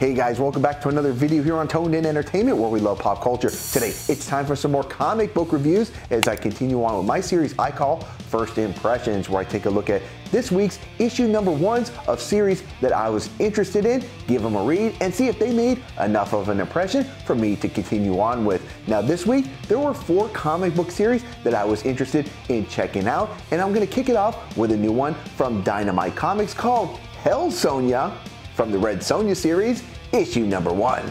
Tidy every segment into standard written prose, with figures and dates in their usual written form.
Hey guys, welcome back to another video here on Toned In Entertainment, where we love pop culture. Today, it's time for some more comic book reviews as I continue on with my series I call First Impressions, where I take a look at this week's issue number ones of series that I was interested in, give them a read, and see if they made enough of an impression for me to continue on with. Now this week, there were 4 comic book series that I was interested in checking out, and I'm gonna kick it off with a new one from Dynamite Comics called Hell Sonja from the Red Sonja series, issue number 1.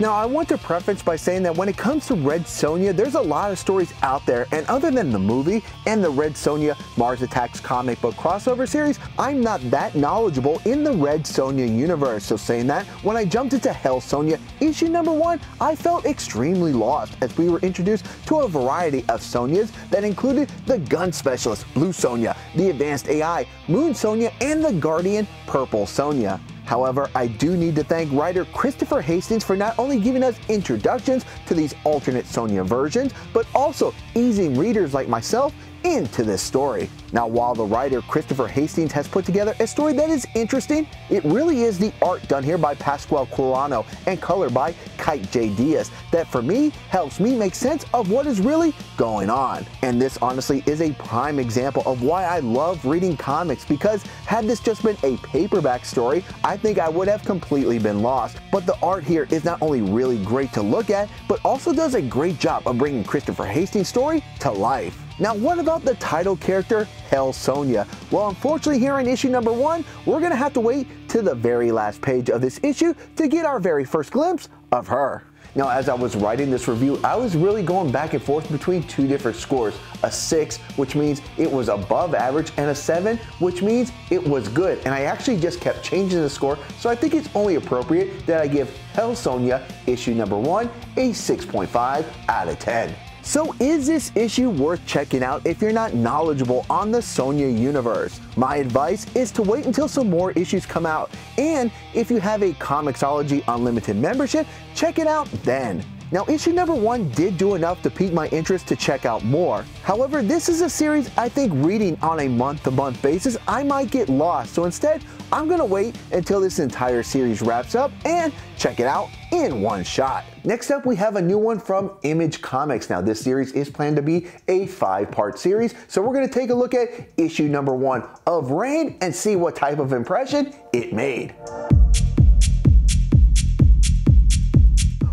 Now, I want to preface by saying that when it comes to Red Sonja, there's a lot of stories out there, and other than the movie and the Red Sonja Mars Attacks comic book crossover series, I'm not that knowledgeable in the Red Sonja universe. So saying that, when I jumped into Hell Sonja issue number 1, I felt extremely lost as we were introduced to a variety of Sonjas that included the gun specialist, Blue Sonja, the advanced AI, Moon Sonja, and the guardian, Purple Sonja. However, I do need to thank writer Christopher Hastings for not only giving us introductions to these alternate Sonja versions, but also easing readers like myself into this story. Now, while the writer Christopher Hastings has put together a story that is interesting, it really is the art done here by Pasquale Quilano and color by Kite J. Diaz that, for me, helps me make sense of what is really going on. And this honestly is a prime example of why I love reading comics, because had this just been a paperback story, I think I would have completely been lost. But the art here is not only really great to look at, but also does a great job of bringing Christopher Hastings' story to life. Now, what about the title character, Hell Sonja? Well, unfortunately, here in issue number 1, we're gonna have to wait to the very last page of this issue to get our very first glimpse of her. Now, as I was writing this review, I was really going back and forth between 2 different scores, a 6, which means it was above average, and a 7, which means it was good. And I actually just kept changing the score, so I think it's only appropriate that I give Hell Sonja issue number 1 a 6.5 out of 10. So is this issue worth checking out if you're not knowledgeable on the Sonja universe? My advice is to wait until some more issues come out, and if you have a Comixology Unlimited membership, check it out then. Now, issue number 1 did do enough to pique my interest to check out more. However, this is a series I think reading on a month-to-month basis, I might get lost. So instead, I'm gonna wait until this entire series wraps up and check it out in one shot. Next up, we have a new one from Image Comics. Now, this series is planned to be a 5-part series, so we're gonna take a look at issue number 1 of Rain and see what type of impression it made.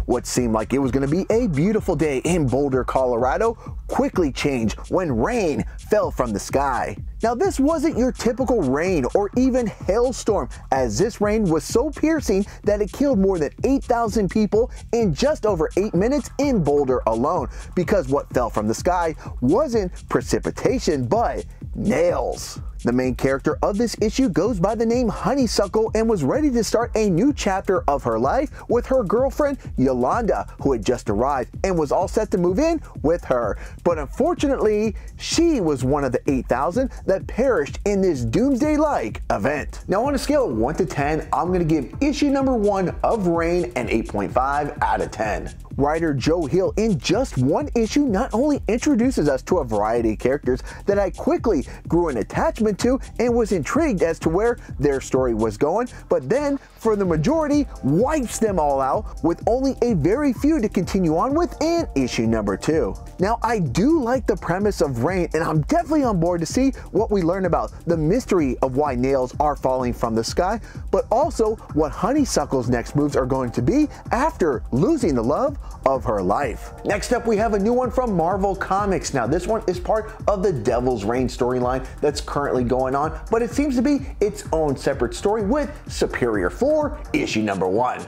What seemed like it was gonna be a beautiful day in Boulder, Colorado, quickly changed when rain fell from the sky. Now, this wasn't your typical rain or even hailstorm, as this rain was so piercing that it killed more than 8,000 people in just over 8 minutes in Boulder alone, because what fell from the sky wasn't precipitation, but nails. The main character of this issue goes by the name Honeysuckle and was ready to start a new chapter of her life with her girlfriend Yolanda, who had just arrived and was all set to move in with her. But unfortunately, she was one of the 8,000 that perished in this doomsday-like event. Now, on a scale of 1 to 10, I'm gonna give issue number 1 of Rain an 8.5 out of 10. Writer Joe Hill, in just 1 issue, not only introduces us to a variety of characters that I quickly grew an attachment to and was intrigued as to where their story was going, but then, for the majority, wipes them all out with only a very few to continue on with in issue number 2. Now, I do like the premise of Rain, and I'm definitely on board to see what we learn about the mystery of why nails are falling from the sky, but also what Honeysuckle's next moves are going to be after losing the love of her life. Next up, we have a new one from Marvel Comics. Now, this one is part of the Devil's Reign storyline that's currently going on, but it seems to be its own separate story with Superior Four, issue number 1.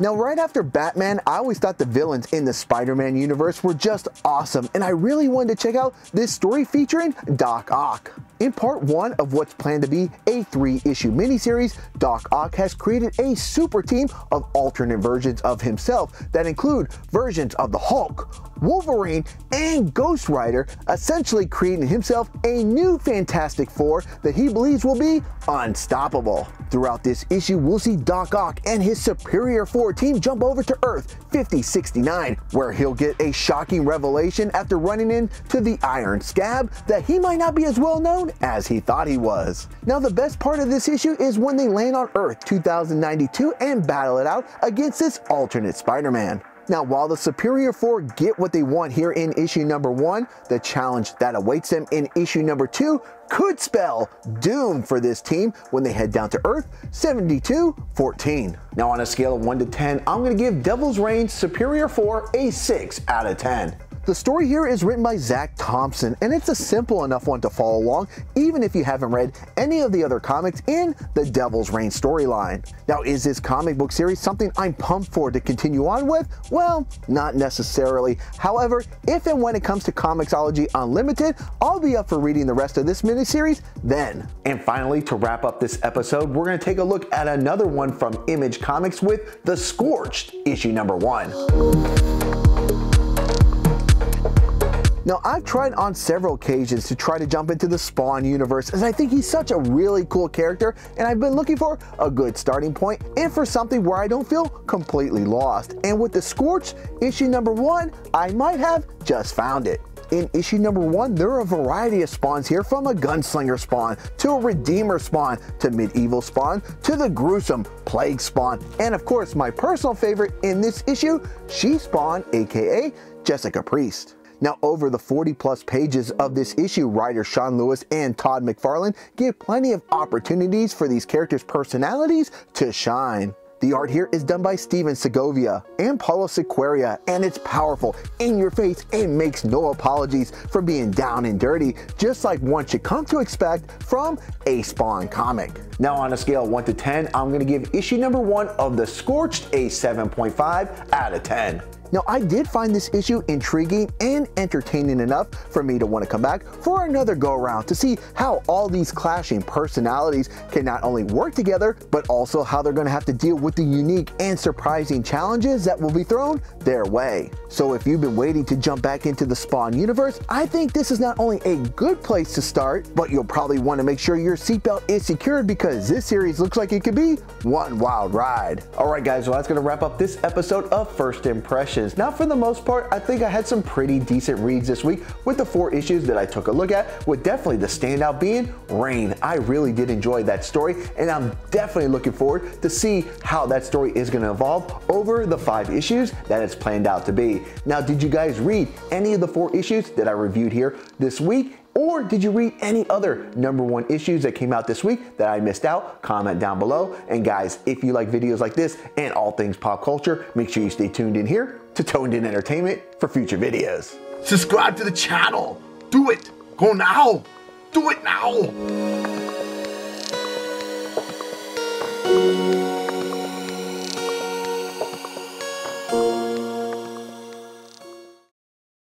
Now, right after Batman, I always thought the villains in the Spider-Man universe were just awesome, and I really wanted to check out this story featuring Doc Ock. In part 1 of what's planned to be a 3-issue miniseries, Doc Ock has created a super team of alternate versions of himself that include versions of the Hulk, Wolverine, and Ghost Rider, essentially creating himself a new Fantastic Four that he believes will be unstoppable. Throughout this issue, we'll see Doc Ock and his Superior Four Four team jump over to Earth 5069, where he'll get a shocking revelation after running into the Iron Scab that he might not be as well known as he thought he was. Now, the best part of this issue is when they land on Earth 2092 and battle it out against this alternate Spider-Man. Now, while the Superior Four get what they want here in issue number 1, the challenge that awaits them in issue number 2 could spell doom for this team when they head down to Earth 7214. Now, on a scale of 1 to 10, I'm going to give Devil's Reign Superior Four a 6 out of 10. The story here is written by Zach Thompson, and it's a simple enough one to follow along, even if you haven't read any of the other comics in the Devil's Reign storyline. Now, is this comic book series something I'm pumped for to continue on with? Well, not necessarily. However, if and when it comes to Comixology Unlimited, I'll be up for reading the rest of this miniseries then. And finally, to wrap up this episode, we're going to take a look at another one from Image Comics with The Scorched, issue number 1. Now, I've tried on several occasions to try to jump into the Spawn universe, as I think he's such a really cool character, and I've been looking for a good starting point and for something where I don't feel completely lost. And with The Scorched, issue number 1, I might have just found it. In issue number 1, there are a variety of spawns here, from a gunslinger spawn, to a redeemer spawn, to medieval spawn, to the gruesome plague spawn, and of course, my personal favorite in this issue, She-Spawn, aka Jessica Priest. Now, over the 40-plus pages of this issue, writers Sean Lewis and Todd McFarlane give plenty of opportunities for these characters' personalities to shine. The art here is done by Steven Segovia and Paulo Sequeria, and it's powerful, in your face, and makes no apologies for being down and dirty, just like one should come to expect from a Spawn comic. Now, on a scale of 1 to 10, I'm going to give issue number 1 of The Scorched a 7.5 out of 10. Now, I did find this issue intriguing and entertaining enough for me to want to come back for another go-around to see how all these clashing personalities can not only work together, but also how they're going to have to deal with the unique and surprising challenges that will be thrown their way. So if you've been waiting to jump back into the Spawn universe, I think this is not only a good place to start, but you'll probably want to make sure your seatbelt is secured, because this series looks like it could be one wild ride. All right, guys, well, that's going to wrap up this episode of First Impressions. Now, for the most part, I think I had some pretty decent reads this week with the 4 issues that I took a look at, with definitely the standout being Rain. I really did enjoy that story, and I'm definitely looking forward to see how that story is going to evolve over the 5 issues that it's planned out to be. Now, did you guys read any of the 4 issues that I reviewed here this week? Or did you read any other number 1 issues that came out this week that I missed out? Comment down below. And guys, if you like videos like this and all things pop culture, make sure you stay tuned in here to Toned In Entertainment for future videos. Subscribe to the channel. Do it. Go now. Do it now.